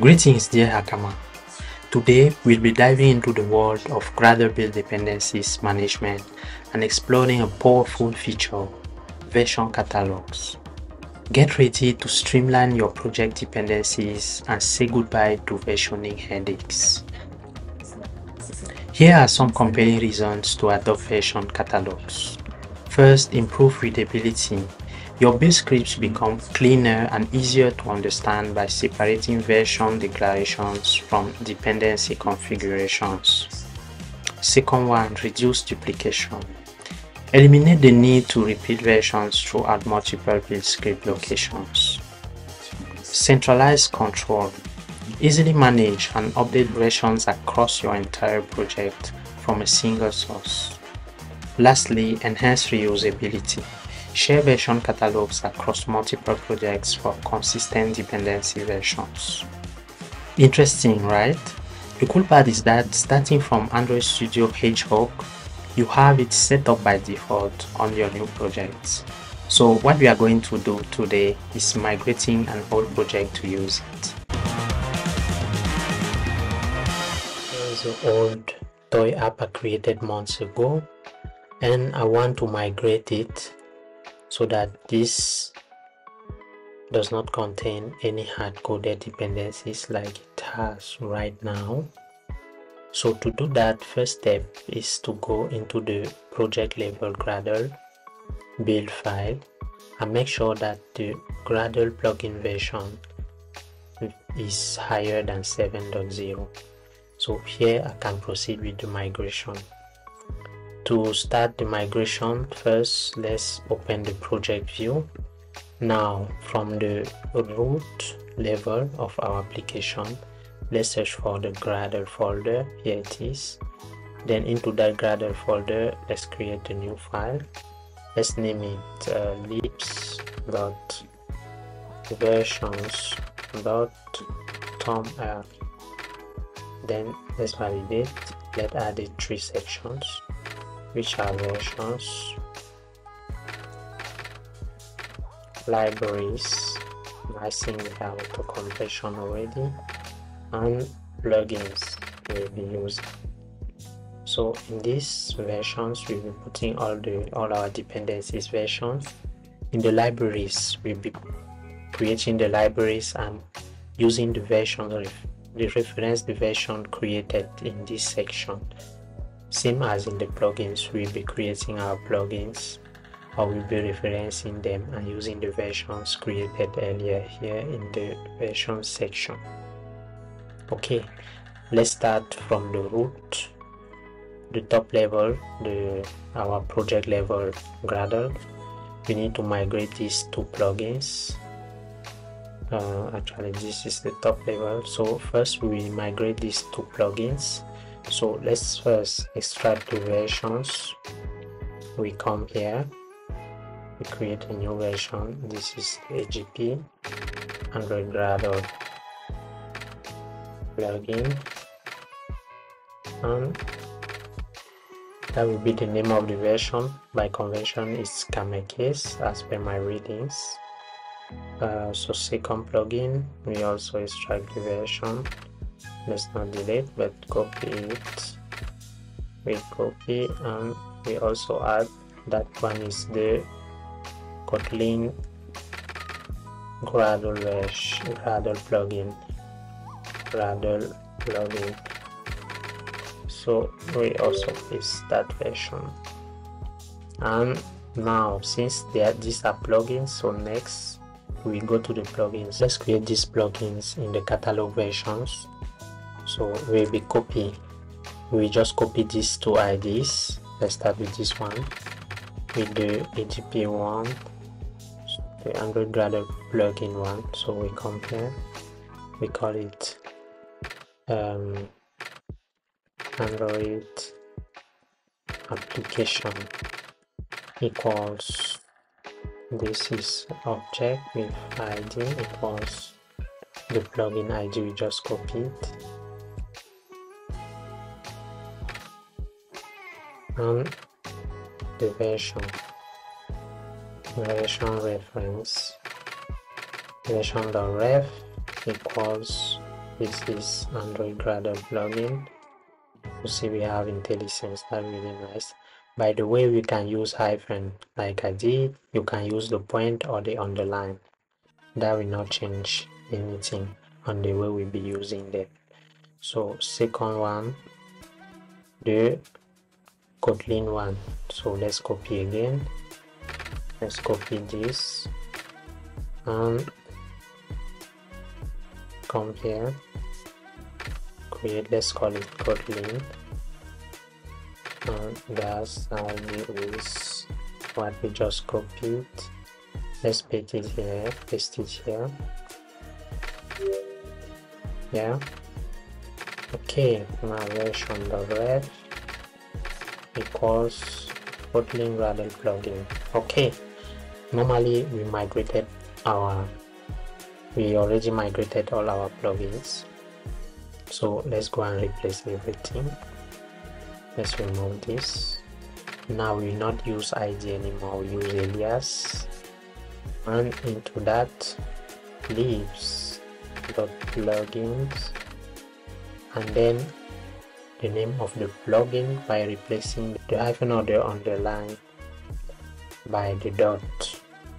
Greetings dear Hakama. Today we'll be diving into the world of Gradle-based dependencies management and exploring a powerful feature, version catalogs. Get ready to streamline your project dependencies and say goodbye to versioning headaches. Here are some compelling reasons to adopt version catalogs. First, improve readability. Your build scripts become cleaner and easier to understand by separating version declarations from dependency configurations. Second one, reduce duplication. Eliminate the need to repeat versions throughout multiple build script locations. Centralize control. Easily manage and update versions across your entire project from a single source. Lastly, enhance reusability. Share version catalogs across multiple projects for consistent dependency versions. Interesting, right? The cool part is that starting from Android Studio Hedgehog, you have it set up by default on your new projects. So what we are going to do today is migrating an old project to use it. Here's the old toy app I created months ago, and I want to migrate it so that this does not contain any hard-coded dependencies like it has right now. So to do that, first step is to go into the project label Gradle build file and make sure that the Gradle plugin version is higher than 7.0. So here I can proceed with the migration. To start the migration, first let's open the project view. Now from the root level of our application, let's search for the Gradle folder. Here it is. Then into that Gradle folder, let's create a new file. Let's name it libs.versions.toml. Then let's validate. Let's add the three sections, which are versions, libraries. I think we have auto completion already. And plugins will be used. So in these versions, we will be putting all our dependencies versions. In the libraries, we'll be creating the libraries and using the version reference the version created in this section. Same as in the plugins, we'll be creating our plugins, or we'll be referencing them and using the versions created earlier here in the version section. Okay, let's start from the root, the top level, our project level Gradle. We need to migrate these two plugins. Actually, this is the top level. So first we will migrate these two plugins. So let's first extract the versions. We come here, we create a new version. This is AGP Android Gradle plugin, and that will be the name of the version. By convention, it's Kamekes as per my readings. So second plugin, we also extract the version. Let's not delete but copy it. We copy and we also add that one is the Kotlin Gradle plugin. So we also paste that version. And now since these are plugins, so next we go to the plugins. Let's create these plugins in the catalog versions. So we just copy these two IDs. Let's start with this one, with the AGP one, the Android Gradle plugin one. So we come here, we call it Android application equals, this is object with ID equals the plugin ID we just copied, and the version reference version.ref equals this is Android Gradle plugin. You see we have IntelliSense, that's really nice. By the way, we can use hyphen like I did. You can use the point or the underline. That will not change anything on the way we'll be using them. So second one, the Kotlin one. So let's copy again. Let's copy this and come here. Create. Let's call it Kotlin. And that's how it is what we just copied. Let's paste it here. Yeah. Okay. Now version .ref equals Kotlin Gradle plugin. Okay. Normally we migrated our. We already migrated all our plugins. So let's go and replace everything. Let's remove this. Now we will not use ID anymore, we use alias, and into that libs.plugins, and then the name of the plugin by replacing the hyphen or the underline by the dot.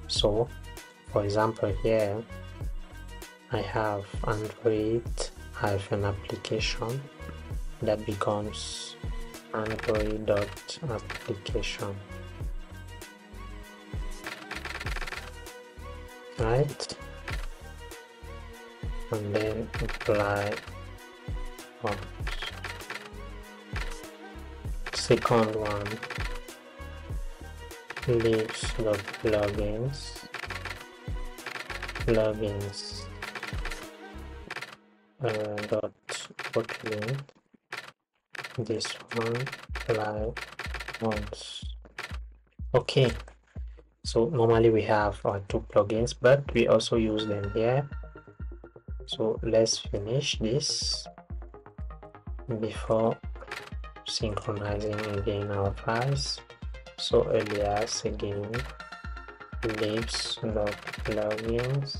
So for example here I have Android-application that becomes Android.application, right? And then apply on second one libs.plugins dot Kotlin. This one apply once. Okay, so normally we have our two plugins, but we also use them here. So let's finish this before synchronizing again our files. So alias again, libs.plugins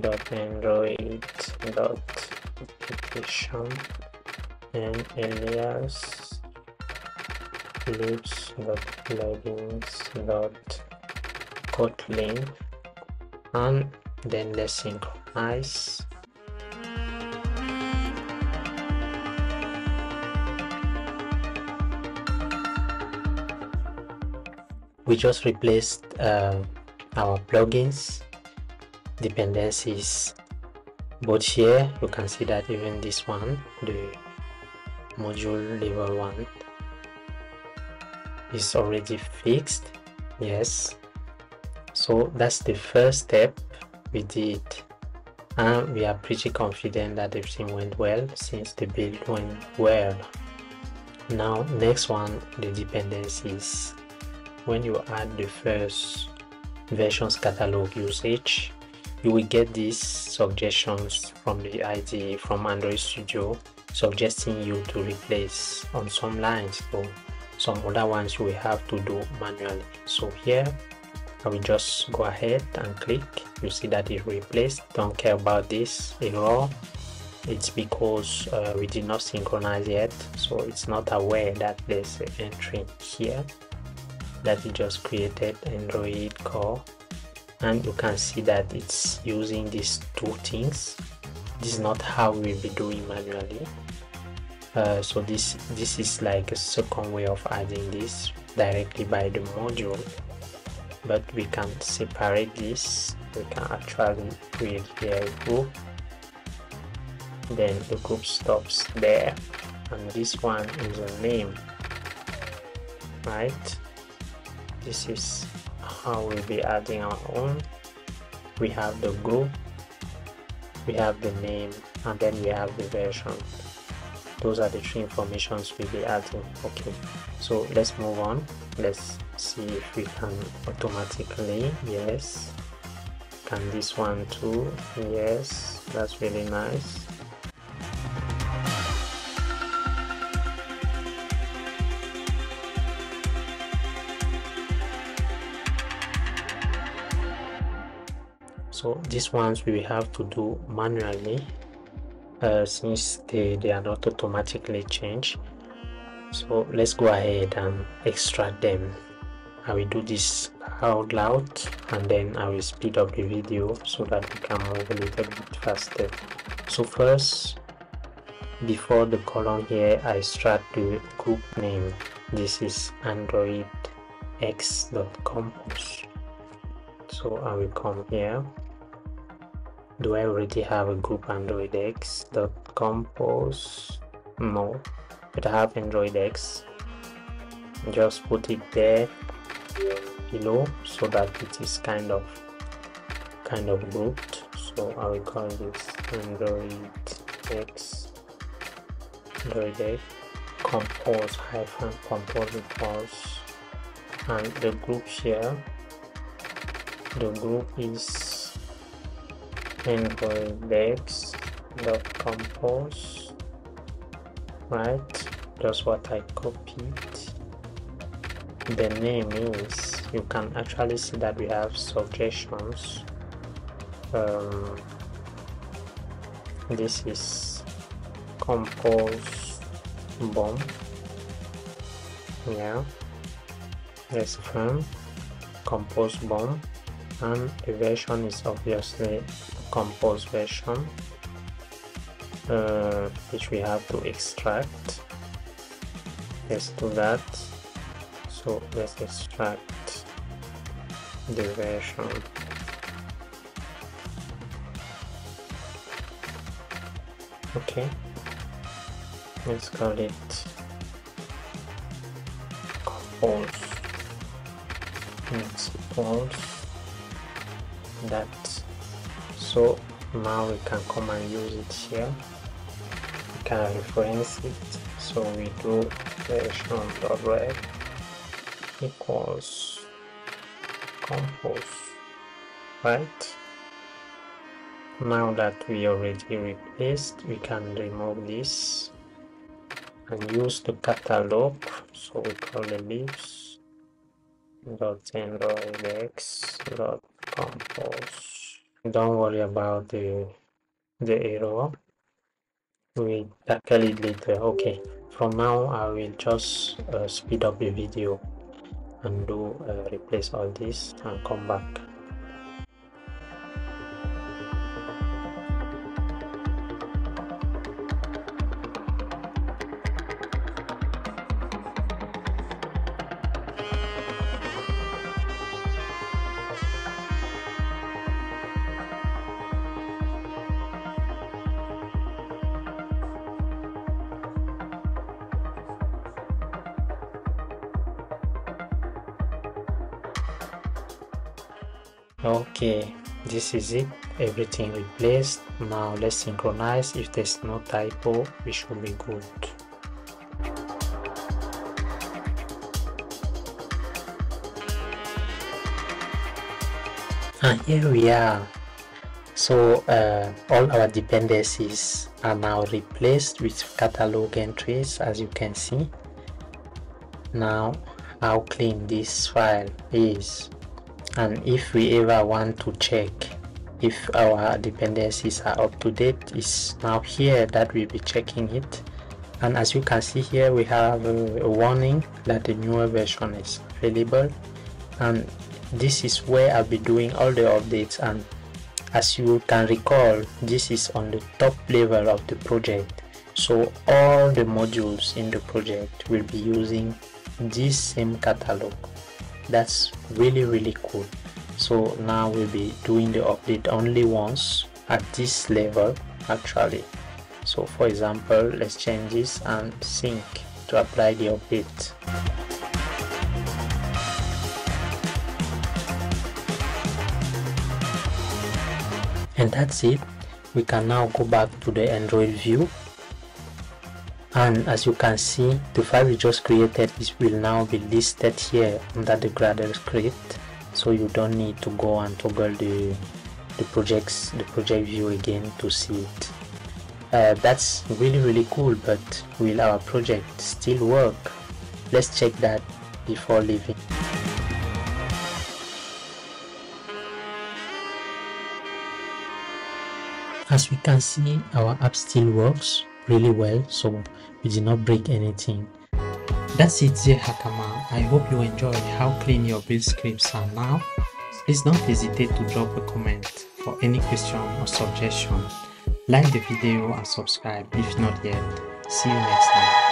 dot Android dot application, and alias libs.plugins.kotlin, and then let's synchronize. We just replaced our plugins dependencies both here. You can see that even this one, the module level 1, is already fixed. Yes, so that's the first step we did, and we are pretty confident that everything went well since the build went well. Now next one, the dependencies. When you add the first versions catalog usage, you will get these suggestions from the IDE, from Android Studio, suggesting you to replace on some lines. So some other ones you will have to do manually. So here I will just go ahead and click. You see that it replaced. Don't care about this error. It's because we did not synchronize yet, so it's not aware that there's an entry here that we just created, Android core, and you can see that it's using these two things. This is not how we'll be doing manually. So this is like a second way of adding this directly by the module, but we can separate this. We can actually create here a group, then the group stops there, and this one is a name, right? This is how we'll be adding our own. We have the group, we have the name, and then we have the version. Those are the three informations we'll be adding. Okay, so let's move on. Let's see if we can automatically. Yes, can this one too? Yes, that's really nice. So these ones we will have to do manually, since they are not automatically changed. So let's go ahead and extract them. I will do this out loud and then I will speed up the video so that we can move a little bit faster. So first, before the column here, I extract the group name. This is androidx.compose. So I will come here. Do I already have a group androidx.compose? No, but I have androidx. Just put it there below so that it is kind of grouped. So I will call this androidx compose compose equals, and the group here, the group is androidx.compose, right? That's what I copied. The name is, you can actually see that we have suggestions. This is compose bomb. Yeah, that's from compose bomb, and the version is obviously compose version, which we have to extract. Let's do that. So let's extract the version. Okay, let's call it compose. Let's pause that. So now we can come and use it here. We can reference it. So we do version.ref equals compose, right? Now that we already replaced, we can remove this and use the catalog. So we call the libs.androidx.compose. Don't worry about the error. We tackle it later. Okay, from now I will just speed up the video and do replace all this and come back. Okay, this is it, everything replaced. Now let's synchronize. If there's no typo, we should be good. And here we are. So all our dependencies are now replaced with catalog entries, as you can see. Now how clean this file is. And if we ever want to check if our dependencies are up to date, it's now here that we'll be checking it. And as you can see here, we have a warning that a newer version is available. And this is where I'll be doing all the updates. And as you can recall, this is on the top level of the project. So all the modules in the project will be using this same catalog. That's really cool. So now we'll be doing the update only once at this level actually. So for example, let's change this and sync to apply the update. And that's it. We can now go back to the Android view. And as you can see, the file we just created will now be listed here under the Gradle script. So you don't need to go and toggle the project view again to see it. That's really cool. But will our project still work? Let's check that before leaving. As we can see, our app still works really well, so we did not break anything. That's it, dear Hakama. I hope you enjoyed how clean your build scripts are now. Please don't hesitate to drop a comment for any question or suggestion. Like the video and subscribe if not yet. See you next time.